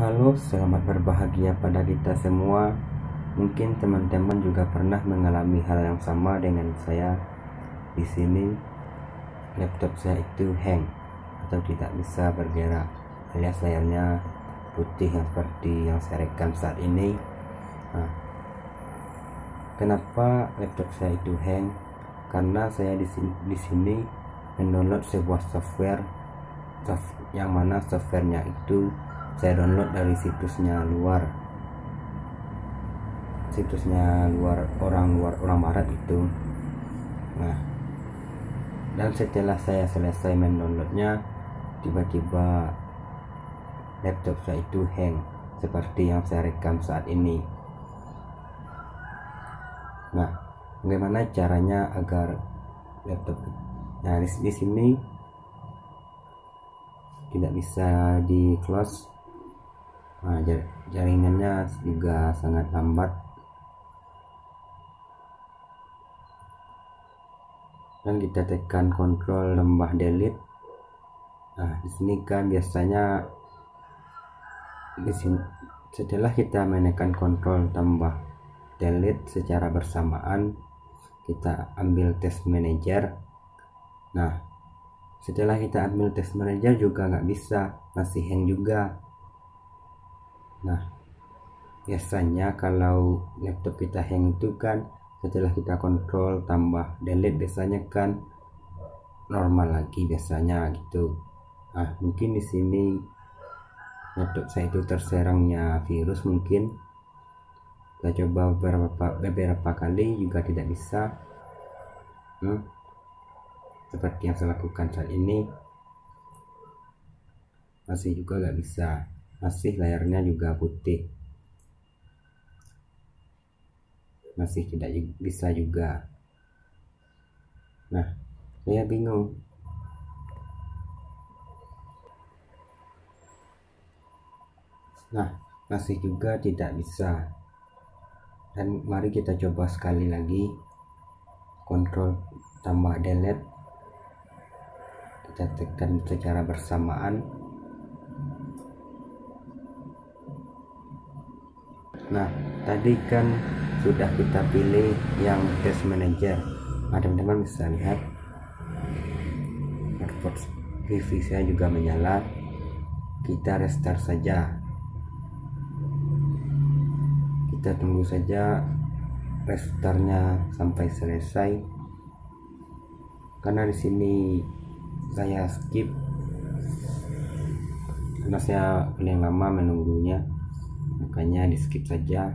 Halo, selamat berbahagia pada kita semua. Mungkin teman-teman juga pernah mengalami hal yang sama dengan saya. Di sini laptop saya itu hang atau tidak bisa bergerak, alias layarnya putih yang seperti yang saya rekam saat ini. Nah, kenapa laptop saya itu hang? Karena saya di sini mendownload sebuah software yang mana softwarenya itu saya download dari situsnya luar orang barat itu. Nah, dan setelah saya selesai mendownloadnya, tiba-tiba laptop saya itu hang seperti yang saya rekam saat ini. Nah, bagaimana caranya agar laptop? Nah, di sini tidak bisa di close. Nah, jaringannya juga sangat lambat, dan kita tekan kontrol lembah delete. Nah, di sini kan biasanya setelah kita menekan kontrol tambah delete secara bersamaan, kita ambil task manager. Nah, setelah kita ambil task manager juga nggak bisa, masih hang juga. Nah, biasanya kalau laptop kita hang itu kan setelah kita kontrol tambah delete biasanya kan normal lagi biasanya gitu. Nah, mungkin di sini laptop saya itu terserangnya virus mungkin. Saya coba beberapa kali juga tidak bisa. Seperti yang saya lakukan saat ini masih juga nggak bisa. Masih layarnya juga putih, masih tidak bisa juga. Nah, saya bingung. Nah, masih juga tidak bisa. Dan mari kita coba sekali lagi kontrol tambah delete, kita tekan secara bersamaan. Nah, tadi kan sudah kita pilih yang task manager. Nah, teman-teman bisa lihat hotspot wifi saya juga menyala. Kita restart saja, kita tunggu saja restartnya sampai selesai. Karena di sini saya skip karena saya paling lama menunggunya, makanya di skip saja.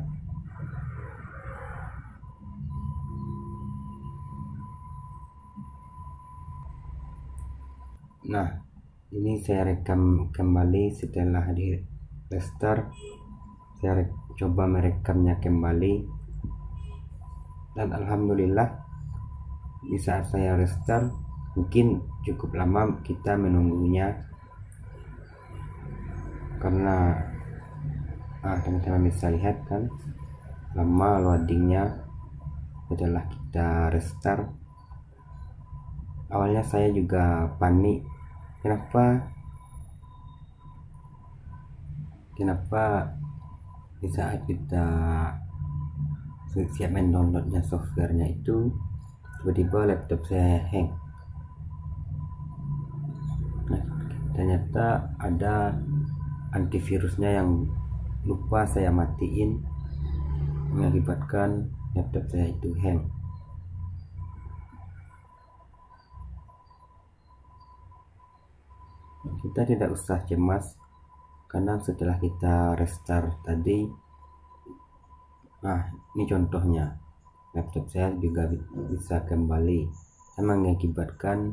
Nah, ini saya rekam kembali setelah di restart. Saya coba merekamnya kembali, dan alhamdulillah di saat saya restart, mungkin cukup lama kita menunggunya karena teman-teman bisa lihat kan lama loadingnya setelah kita restart. Awalnya saya juga panik, kenapa di saat kita siap mendownloadnya softwarenya itu tiba-tiba laptop saya hang. Nah, ternyata ada antivirusnya yang lupa saya matiin, mengakibatkan laptop saya itu hang. Kita tidak usah cemas karena setelah kita restart tadi. Nah, ini contohnya laptop saya juga bisa kembali, mengakibatkan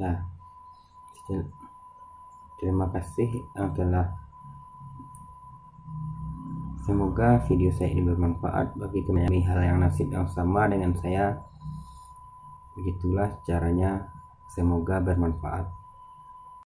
ya. Terima kasih telah. Semoga video saya ini bermanfaat bagi teman hal yang nasib yang sama dengan saya. Begitulah caranya. Semoga bermanfaat.